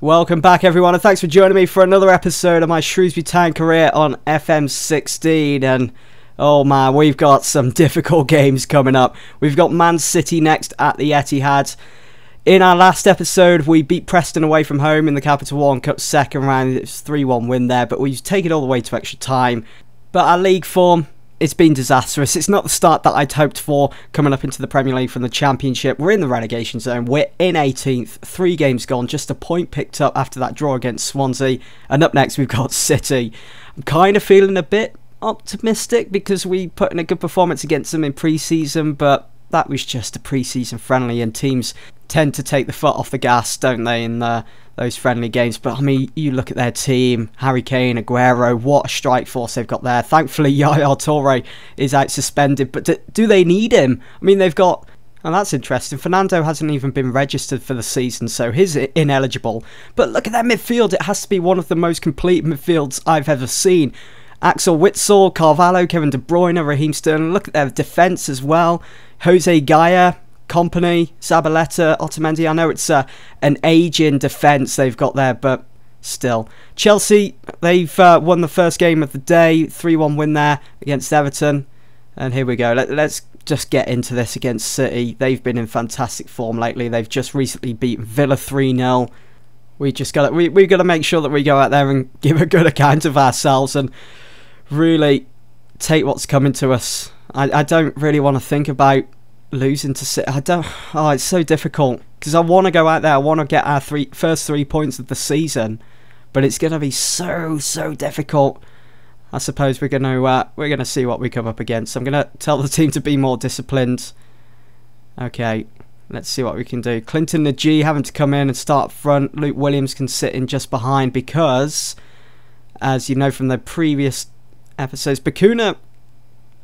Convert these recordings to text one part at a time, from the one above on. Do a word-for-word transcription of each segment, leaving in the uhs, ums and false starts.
Welcome back everyone, and thanks for joining me for another episode of my Shrewsbury Town career on F M sixteen. And oh man, we've got some difficult games coming up. We've got Man City next at the Etihad. In our last episode we beat Preston away from home in the Capital One Cup second round. It was three one win there, but we've taken it all the way to extra time. But our league form, it's been disastrous. It's not the start that I'd hoped for coming up into the Premier League from the Championship. We're in the relegation zone. We're in eighteenth. Three games gone. Just a point picked up after that draw against Swansea. And up next, we've got City. I'm kind of feeling a bit optimistic because we put in a good performance against them in pre-season, but that was just a pre-season friendly, and teams tend to take the foot off the gas, don't they, in uh, those friendly games. But I mean, you look at their team, Harry Kane, Aguero, what a strike force they've got there. Thankfully, Yaya Toure is out suspended, but do, do they need him? I mean, they've got, and that's interesting, Fernando hasn't even been registered for the season, so he's ineligible. But look at that midfield, it has to be one of the most complete midfields I've ever seen. Axel Witsel, Carvalho, Kevin De Bruyne, Raheem Sterling. Look at their defence as well. Jose Gaya, Kompany, Zabaleta, Otamendi. I know it's uh, an ageing defence they've got there, but still. Chelsea, they've uh, won the first game of the day. three one win there against Everton. And here we go. Let, let's just get into this against City. They've been in fantastic form lately. They've just recently beaten Villa three nil. We just got we we got to make sure that we go out there and give a good account of ourselves and really take what's coming to us. I, I don't really want to think about losing to City. I don't. Oh, it's so difficult because I want to go out there. I want to get our three first three points of the season, but it's going to be so so difficult. I suppose we're going to uh, we're going to see what we come up against. I'm going to tell the team to be more disciplined. Okay. Let's see what we can do. Clinton N'Jie having to come in and start up front. Luke Williams can sit in just behind because, as you know from the previous episodes, Bakuna,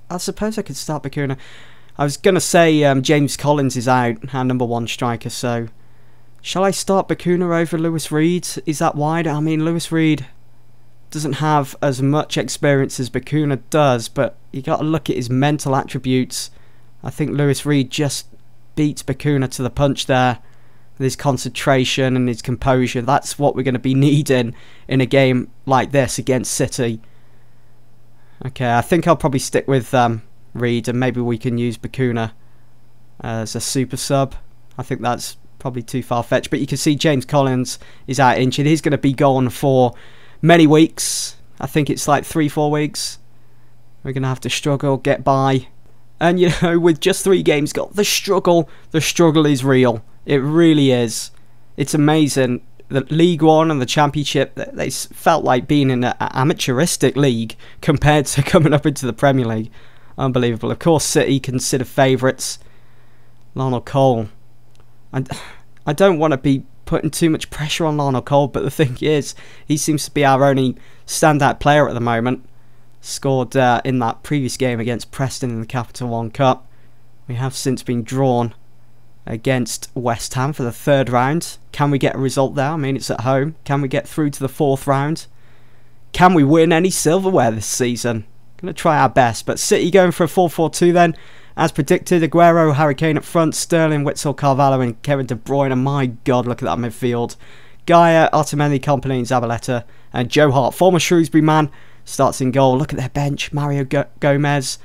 I suppose I could start Bakuna. I was going to say um, James Collins is out, our number one striker, so shall I start Bakuna over Lewis Reed? Is that wide? I mean, Lewis Reed doesn't have as much experience as Bakuna does, but you got to look at his mental attributes. I think Lewis Reed just beats Bakuna to the punch there with his concentration and his composure. That's what we're going to be needing in a game like this against City. Okay, I think I'll probably stick with um, Reed, and maybe we can use Bakuna as a super sub. I think that's probably too far-fetched, but you can see James Collins is out injured. He's going to be gone for many weeks. I think it's like three, four weeks. We're going to have to struggle, get by. And, you know, with just three games got, the struggle, the struggle is real. It really is. It's amazing. The League One and the Championship, they felt like being in an amateuristic league compared to coming up into the Premier League. Unbelievable. Of course, City consider favourites. Lionel Cole. And I don't want to be putting too much pressure on Lionel Cole, but the thing is, he seems to be our only standout player at the moment. Scored uh, in that previous game against Preston in the Capital One Cup. We have since been drawn against West Ham for the third round. Can we get a result there? I mean, it's at home. Can we get through to the fourth round? Can we win any silverware this season? Going to try our best. But City going for a four four two then. As predicted, Aguero, Harry Kane up front, Sterling, Witsel, Carvalho and Kevin De Bruyne. And my God, look at that midfield. Gaia, Otamendi, Kompany and Zabaleta. And Joe Hart, former Shrewsbury man, starts in goal. Look at their bench. Mario Go Gomez,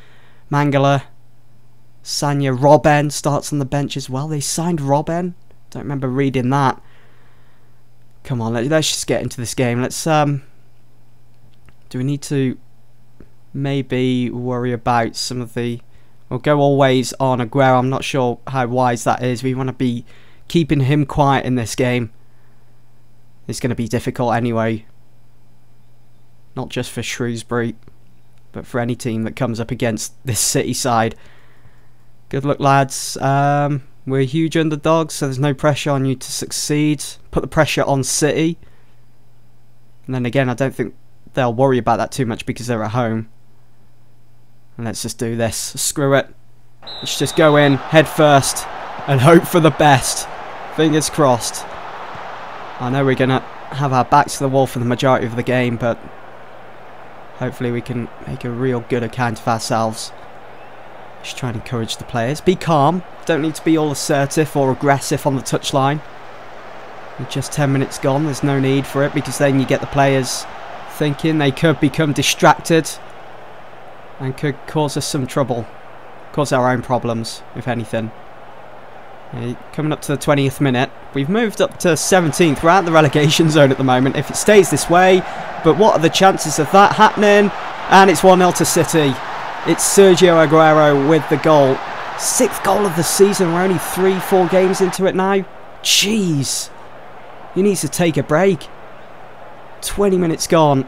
Mangala, Sanya. Robben starts on the bench as well. They signed Robben. Don't remember reading that. Come on, let's just get into this game. Let's, um... do we need to maybe worry about some of the... We'll go always on Aguero. I'm not sure how wise that is. We want to be keeping him quiet in this game. It's going to be difficult anyway. Not just for Shrewsbury, but for any team that comes up against this City side. Good luck, lads. Um, we're huge underdogs, so there's no pressure on you to succeed. Put the pressure on City. And then again, I don't think they'll worry about that too much because they're at home. And let's just do this. Screw it. Let's just go in, head first, and hope for the best. Fingers crossed. I know we're going to have our backs to the wall for the majority of the game, but hopefully we can make a real good account of ourselves. Just try and encourage the players. Be calm. Don't need to be all assertive or aggressive on the touchline. With just ten minutes gone, there's no need for it, because then you get the players thinking. They could become distracted and could cause us some trouble. Cause our own problems, if anything. Coming up to the twentieth minute. We've moved up to seventeenth. We're out of the relegation zone at the moment if it stays this way. But what are the chances of that happening? And it's one nil to City. It's Sergio Aguero with the goal. Sixth goal of the season. We're only three, four games into it now. Jeez. He needs to take a break. twenty minutes gone.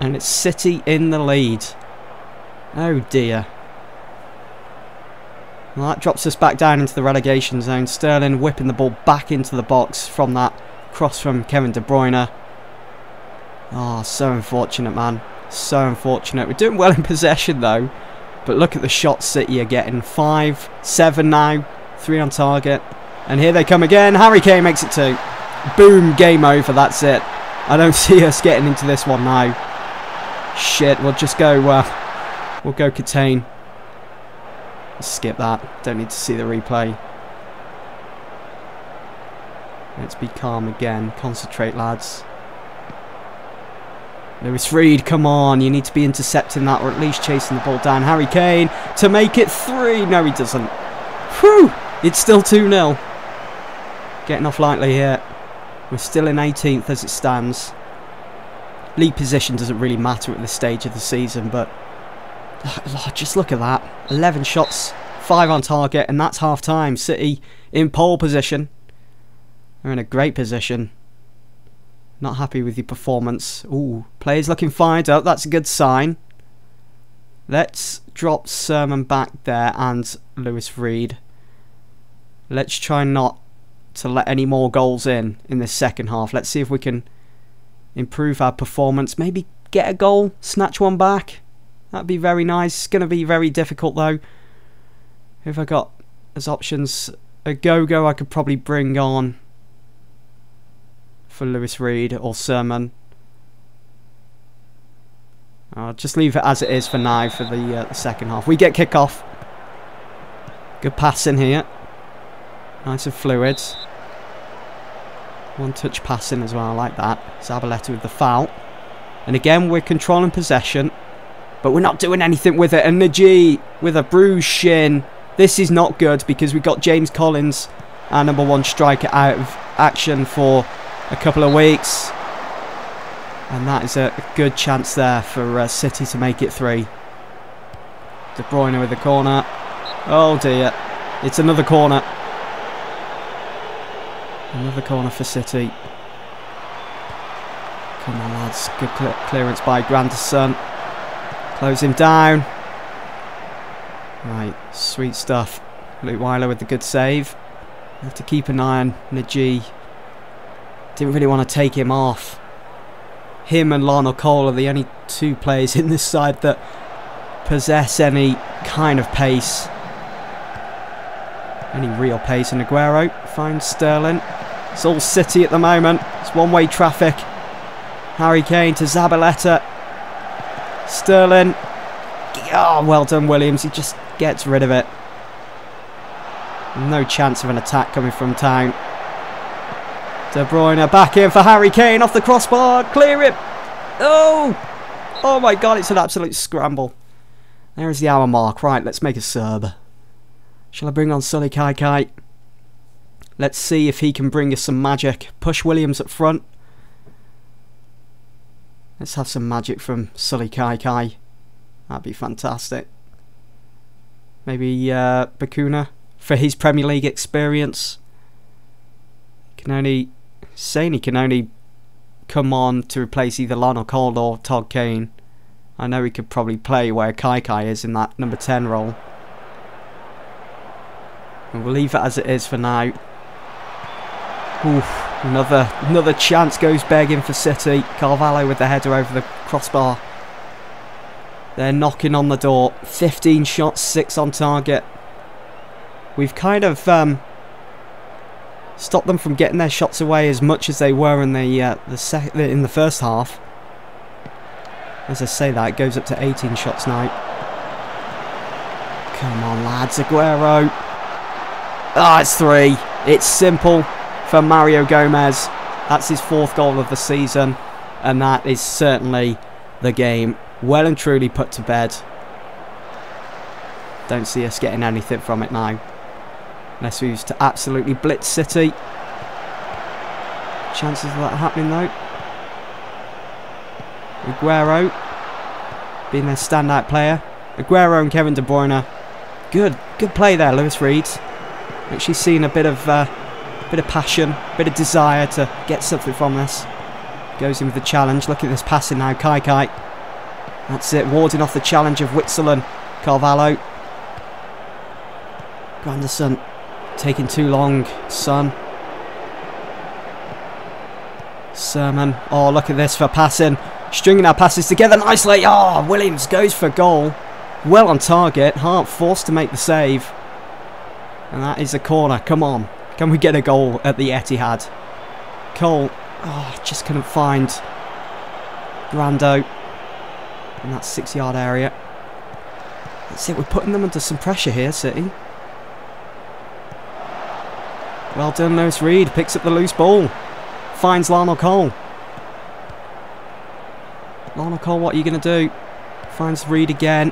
And it's City in the lead. Oh dear. Well, that drops us back down into the relegation zone. Sterling whipping the ball back into the box from that cross from Kevin De Bruyne. Oh, so unfortunate, man. So unfortunate. We're doing well in possession, though. But look at the shots City are getting. Five, seven now. Three on target. And here they come again. Harry Kane makes it two. Boom, game over. That's it. I don't see us getting into this one now. Shit, we'll just go... Uh, we'll go Catane. Skip that. Don't need to see the replay. Let's be calm again. Concentrate, lads. Lewis Reed, come on. You need to be intercepting that, or at least chasing the ball down. Harry Kane to make it three. No, he doesn't. Whew. It's still two nil. Getting off lightly here. We're still in eighteenth as it stands. League position doesn't really matter at this stage of the season, but just look at that. eleven shots, five on target, and that's half time. City in pole position. They're in a great position. Not happy with the performance. Ooh, players looking fired up. That's a good sign. Let's drop Sermon back there and Lewis Reed. Let's try not to let any more goals in in this second half. Let's see if we can improve our performance. Maybe get a goal, snatch one back. That'd be very nice. It's going to be very difficult, though. If I got as options, Ogogo, I could probably bring on for Lewis Reed or Sermon. I'll just leave it as it is for now for the, uh, the second half. We get kickoff. Good pass in here. Nice and fluid. One touch passing as well. I like that. Zabaleta with the foul. And again, we're controlling possession. But we're not doing anything with it. And N'Jie with a bruised shin. This is not good, because we got James Collins, our number one striker, out of action for a couple of weeks. And that is a good chance there for uh, City to make it three. De Bruyne with a corner. Oh dear. It's another corner. Another corner for City. Come on, lads. Good cl- clearance by Grandison. Close him down. Right, sweet stuff. Luke Wyler with the good save. Have to keep an eye on N'Jie. Didn't really want to take him off. Him and Lionel Cole are the only two players in this side that possess any kind of pace. Any real pace. And Aguero finds Sterling. It's all City at the moment. It's one-way traffic. Harry Kane to Zabaleta. Sterling. Oh, well done, Williams. He just gets rid of it. No chance of an attack coming from town. De Bruyne back in for Harry Kane. Off the crossbar. Clear it. Oh! Oh my god, it's an absolute scramble. There is the hour mark. Right, let's make a serve. Shall I bring on Sully Kaikai? Let's see if he can bring us some magic. Push Williams up front. Let's have some magic from Sully Kaikai. That'd be fantastic. Maybe uh, Bakuna for his Premier League experience. Can only saying he can only come on to replace either Lionel Cole or Todd Kane. I know he could probably play where Kaikai is in that number ten role. And we'll leave it as it is for now. Oof. Another another chance goes begging for City. Carvalho with the header over the crossbar. They're knocking on the door. fifteen shots, six on target. We've kind of um, stopped them from getting their shots away as much as they were in the uh, the sec in the first half. As I say that, it goes up to eighteen shots now. Come on, lads. Aguero. Ah, oh, it's three. It's simple. For Mario Gomez. That's his fourth goal of the season, and that is certainly the game well and truly put to bed. Don't see us getting anything from it now, unless we used to absolutely blitz City. Chances of that happening though. Aguero being their standout player. Aguero and Kevin De Bruyne. Good, good play there, Lewis Reed. Actually seen a bit of uh, bit of passion, a bit of desire to get something from this. Goes in with the challenge. Look at this passing now, Kaikai. That's it, warding off the challenge of Witsel and Carvalho. Granderson taking too long. Son. Sermon. Oh, look at this for passing. Stringing our passes together nicely. Oh, Williams goes for goal. Well on target. Hart forced to make the save. And that is a corner. Come on. Can we get a goal at the Etihad? Cole. Oh, just couldn't find Grando in that six yard area. That's it. We're putting them under some pressure here, City. Well done, Lewis Reed. Picks up the loose ball. Finds Lionel Cole. Lionel Cole, what are you going to do? Finds Reed again.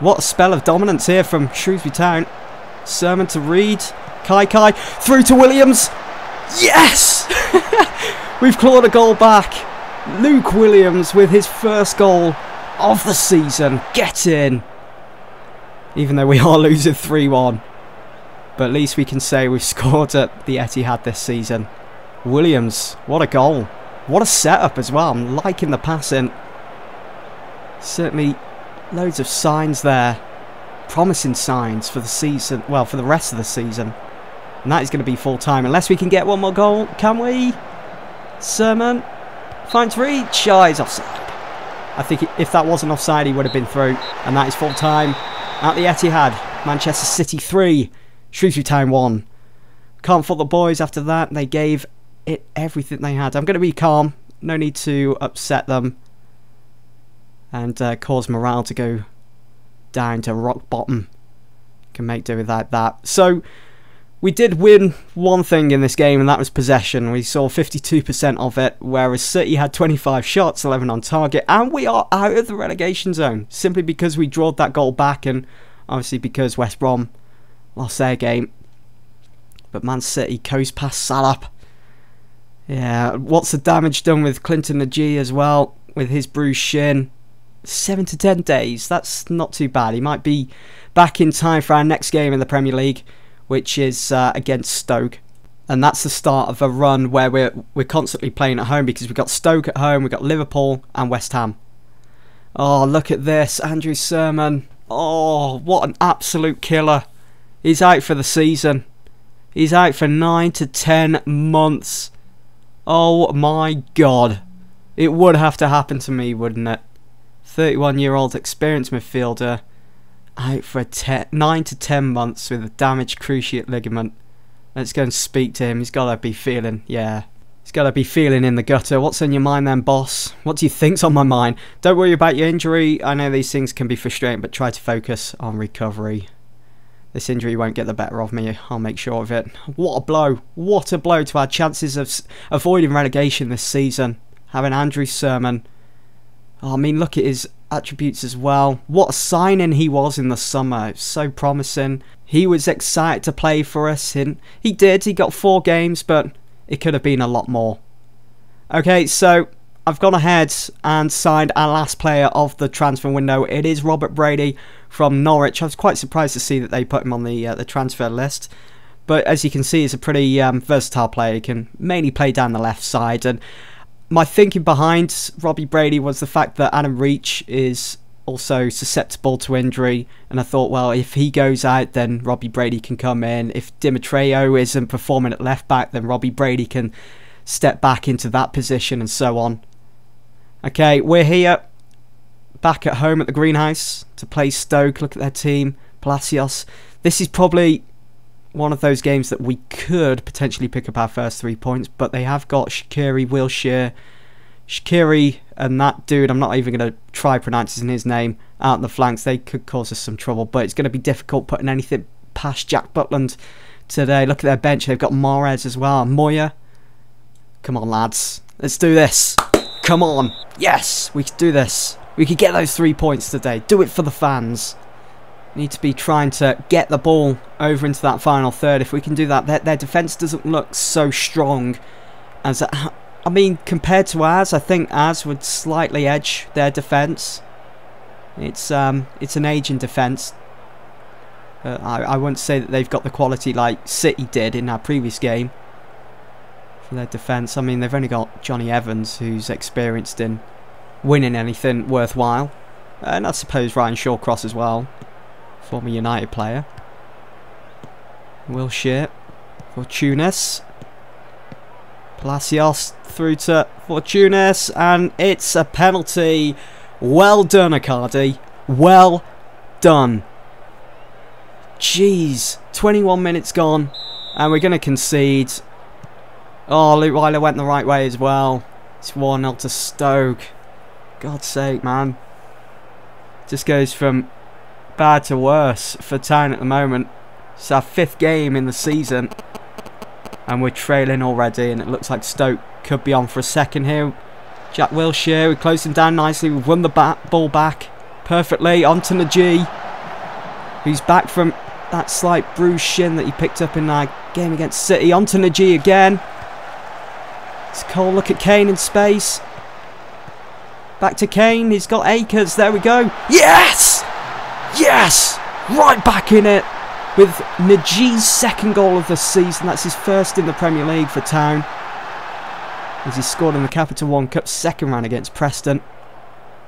What a spell of dominance here from Shrewsbury Town. Sermon to Reed. Kaikai through to Williams. Yes! We've clawed a goal back. Luke Williams with his first goal of the season. Get in. Even though we are losing three one. But at least we can say we've scored at the Etihad this season. Williams, what a goal. What a setup as well. I'm liking the passing. Certainly loads of signs there. Promising signs for the season. Well, for the rest of the season. And that is going to be full time. Unless we can get one more goal. Can we? Sermon. Finds Reach. Oh, he's offside. I think if that wasn't offside, he would have been through. And that is full time at the Etihad. Manchester City three. Shrewsbury Town one. Can't fault the boys after that. They gave it everything they had. I'm going to be calm. No need to upset them and uh, cause morale to go down to rock bottom. Can make do without that. So we did win one thing in this game, and that was possession. We saw fifty-two percent of it, whereas City had twenty-five shots, eleven on target, and we are out of the relegation zone simply because we drawed that goal back, and obviously because West Brom lost their game. But Man City coast past Salop. Yeah, what's the damage done with Clinton N'Jie as well, with his bruised shin? seven to ten days, that's not too bad. He might be back in time for our next game in the Premier League, which is uh, against Stoke. And that's the start of a run where we're, we're constantly playing at home, because we've got Stoke at home, we've got Liverpool and West Ham. Oh, look at this, Andrew Sermon. Oh, what an absolute killer. He's out for the season. He's out for nine to ten months. Oh my God. It would have to happen to me, wouldn't it? thirty-one-year-old experienced midfielder out for nine to ten months with a damaged cruciate ligament. Let's go and speak to him. He's got to be feeling, yeah. He's got to be feeling in the gutter. What's on your mind then, boss? What do you think's on my mind? Don't worry about your injury. I know these things can be frustrating, but try to focus on recovery. This injury won't get the better of me. I'll make sure of it. What a blow. What a blow to our chances of avoiding relegation this season. Having Andrew Sermon. Oh, I mean, look at his attributes as well. What a signing he was in the summer. So promising. He was excited to play for us. And he did. He got four games, but it could have been a lot more. Okay, so I've gone ahead and signed our last player of the transfer window. It is Robert Brady from Norwich. I was quite surprised to see that they put him on the uh, the transfer list. But as you can see, he's a pretty um, versatile player. He can mainly play down the left side. And my thinking behind Robbie Brady was the fact that Adam Reach is also susceptible to injury. And I thought, well, if he goes out, then Robbie Brady can come in. If Demetriou isn't performing at left back, then Robbie Brady can step back into that position and so on. Okay, we're here, back at home at the Greenhouse to play Stoke. Look at their team, Palacios. This is probably one of those games that we could potentially pick up our first three points, but they have got Shaqiri, Wilshere, Shaqiri, and that dude, I'm not even going to try pronouncing his name, out on the flanks. They could cause us some trouble, but it's going to be difficult putting anything past Jack Butland today. Look at their bench. They've got Mahrez as well, Moya, Come on, lads. Let's do this. Come on. Yes, we could do this. We could get those three points today. Do it for the fans. Need to be trying to get the ball over into that final third. If we can do that, their, their defence doesn't look so strong. As I, I mean, compared to ours, I think ours would slightly edge their defence. It's um, it's an aging defence. Uh, I, I wouldn't say that they've got the quality like City did in our previous game for their defence. I mean, they've only got Johnny Evans, who's experienced in winning anything worthwhile, and I suppose Ryan Shawcross as well, former United player. Wilshere for Tunis. Palacios through to Fortunis, and it's a penalty. Well done, Icardi. Well done. Jeez, twenty-one minutes gone, and we're going to concede. Oh, Luke Wyler went the right way as well. It's one nil to Stoke. God's sake, man. Just goes from bad to worse for Town at the moment. It's our fifth game in the season, and we're trailing already, and it looks like Stoke could be on for a second here. Jack Wilshere, we closed him down nicely. We've won the back, ball back perfectly. On to N'Jie, who's back from that slight bruised shin that he picked up in that game against City. On to N'Jie again. It's Cole, look at Kane in space. Back to Kane, he's got Akers, there we go. Yes! Yes! Right back in it. With N'Jie's second goal of the season. That's his first in the Premier League for Town, as he scored in the Capital One Cup second round against Preston.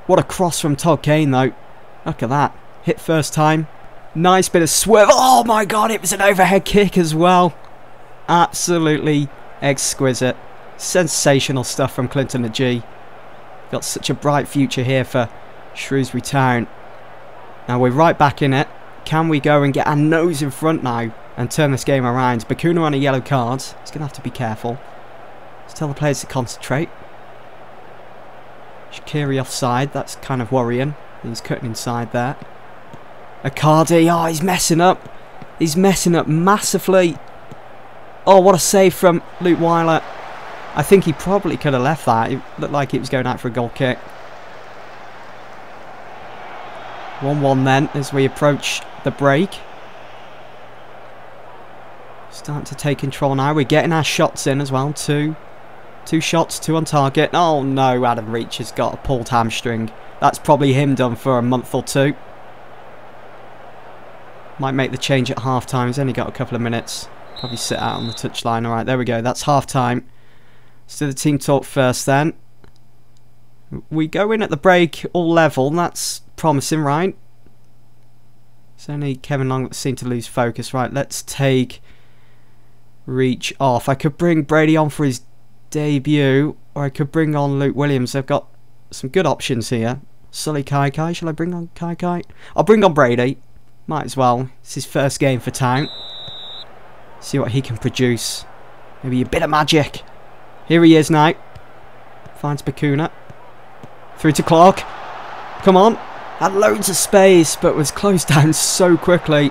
What a cross from Todd Kane, though. Look at that. Hit first time. Nice bit of swerve. Oh my god, it was an overhead kick as well. Absolutely exquisite. Sensational stuff from Clinton N'Jie. Got such a bright future here for Shrewsbury Town. Now we're right back in it. Can we go and get our nose in front now and turn this game around? Bakuna on a yellow card. He's going to have to be careful. Let's tell the players to concentrate. Shaqiri offside. That's kind of worrying. He's cutting inside there. Icardi. Oh, he's messing up. He's messing up massively. Oh, what a save from Luke Wyler. I think he probably could have left that. It looked like he was going out for a goal kick. one one then as we approach the break. Starting to take control now. We're getting our shots in as well. Two, two shots, two on target. Oh no, Adam Reach has got a pulled hamstring. That's probably him done for a month or two. Might make the change at half time. He's only got a couple of minutes. Probably sit out on the touchline. All right, there we go. That's half time. Let's do the team talk first then. We go in at the break all level. That's promising, right? It's only Kevin Long that seemed to lose focus. Right, let's take Reach off. I could bring Brady on for his debut, or I could bring on Luke Williams. I've got some good options here. Sully Kaikai. Shall I bring on Kaikai? I'll bring on Brady. Might as well. It's his first game for Town. See what he can produce. Maybe a bit of magic. Here he is now. Finds Bakuna. Through to Clark. Come on. Had loads of space, but was closed down so quickly.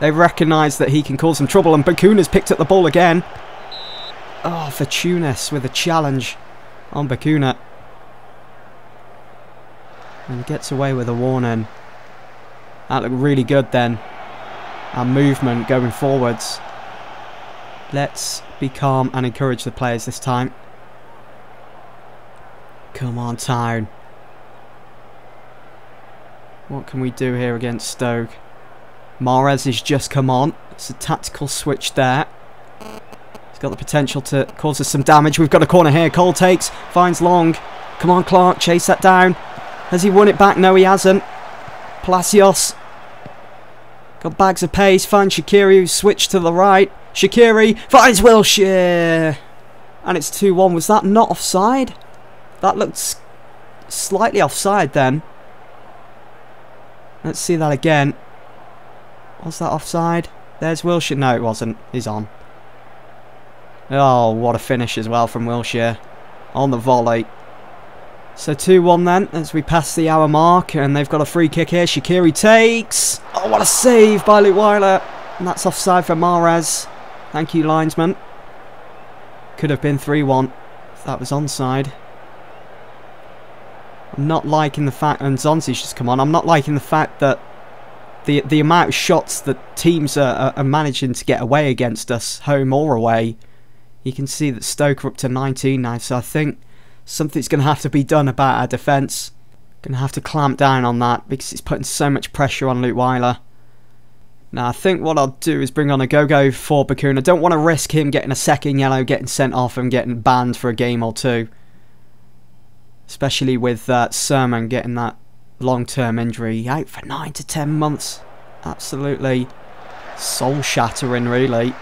They recognise that he can cause some trouble, and Bakuna's picked up the ball again. Oh, for Tunis with a challenge on Bakuna. And gets away with a warning. That looked really good then. Our movement going forwards. Let's be calm and encourage the players this time. Come on, Town. What can we do here against Stoke? Mahrez has just come on. It's a tactical switch there. He's got the potential to cause us some damage. We've got a corner here. Cole takes, finds Long. Come on, Clark, chase that down. Has he won it back? No, he hasn't. Palacios. Got bags of pace, finds Shaqiri, who's switched to the right. Shaqiri finds Wilshere. And it's two one. Was that not offside? That looks slightly offside then. Let's see that again. Was that offside? There's Wilshere. No, it wasn't. He's on. Oh, what a finish as well from Wilshere on the volley. So two one then as we pass the hour mark, and they've got a free kick here. Shaqiri takes. Oh, what a save by Luke Wyler. And that's offside for Mahrez. Thank you, linesman. Could have been three one. that was onside. I'm not liking the fact, and Zonzi's just come on, I'm not liking the fact that the the amount of shots that teams are, are managing to get away against us, home or away. You can see that Stoke are up to nineteen now, so I think something's going to have to be done about our defence. Going to have to clamp down on that because it's putting so much pressure on Luke Wyler. Now I think what I'll do is bring on Ogogo for Bakuna. I don't want to risk him getting a second yellow, getting sent off and getting banned for a game or two. Especially with uh, Sermon getting that long-term injury. Out for nine to ten months. Absolutely soul-shattering, really.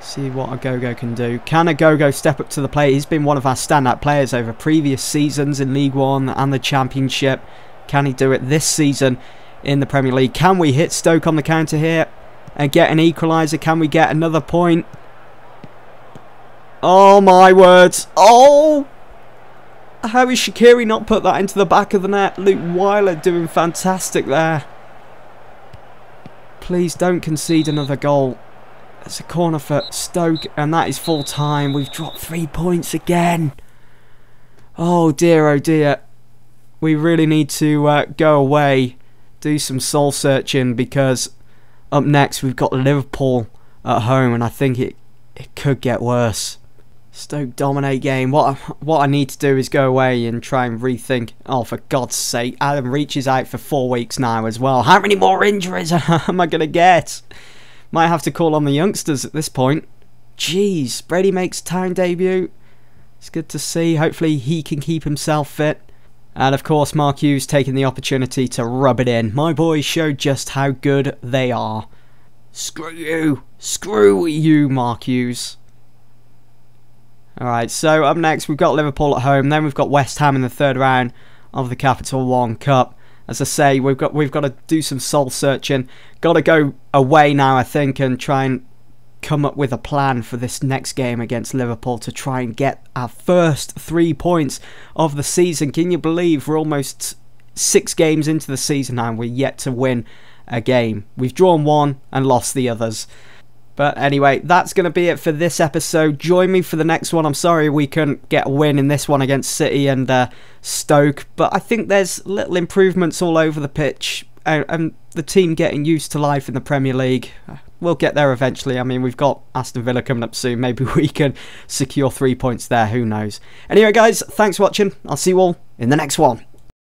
See what Ogogo can do. Can Ogogo step up to the plate? He's been one of our standout players over previous seasons in League One and the Championship. Can he do it this season in the Premier League? Can we hit Stoke on the counter here and get an equaliser? Can we get another point? Oh my word. Oh! How is Shaqiri not put that into the back of the net? Luke Wyler doing fantastic there. Please don't concede another goal. That's a corner for Stoke and that is full time. We've dropped three points again. Oh dear, oh dear. We really need to uh, go away, do some soul searching, because up next we've got Liverpool at home and I think it, it could get worse. Stoke dominate game. What I, what I need to do is go away and try and rethink. Oh, for God's sake. Adam Reach is out for four weeks now as well. How many more injuries am I going to get? Might have to call on the youngsters at this point. Jeez. Brady makes town debut. It's good to see. Hopefully he can keep himself fit. And of course, Mark Hughes taking the opportunity to rub it in. My boys showed just how good they are. Screw you. Screw you, Mark Hughes. Alright, so up next we've got Liverpool at home, then we've got West Ham in the third round of the Capital One Cup. As I say, we've got we've got to do some soul searching. Got to go away now, I think, and try and come up with a plan for this next game against Liverpool to try and get our first three points of the season. Can you believe we're almost six games into the season now and we're yet to win a game? We've drawn one and lost the others. But anyway, that's going to be it for this episode. Join me for the next one. I'm sorry we couldn't get a win in this one against City and uh, Stoke. But I think there's little improvements all over the pitch. And, and the team getting used to life in the Premier League. We'll get there eventually. I mean, we've got Aston Villa coming up soon. Maybe we can secure three points there. Who knows? Anyway, guys, thanks for watching. I'll see you all in the next one.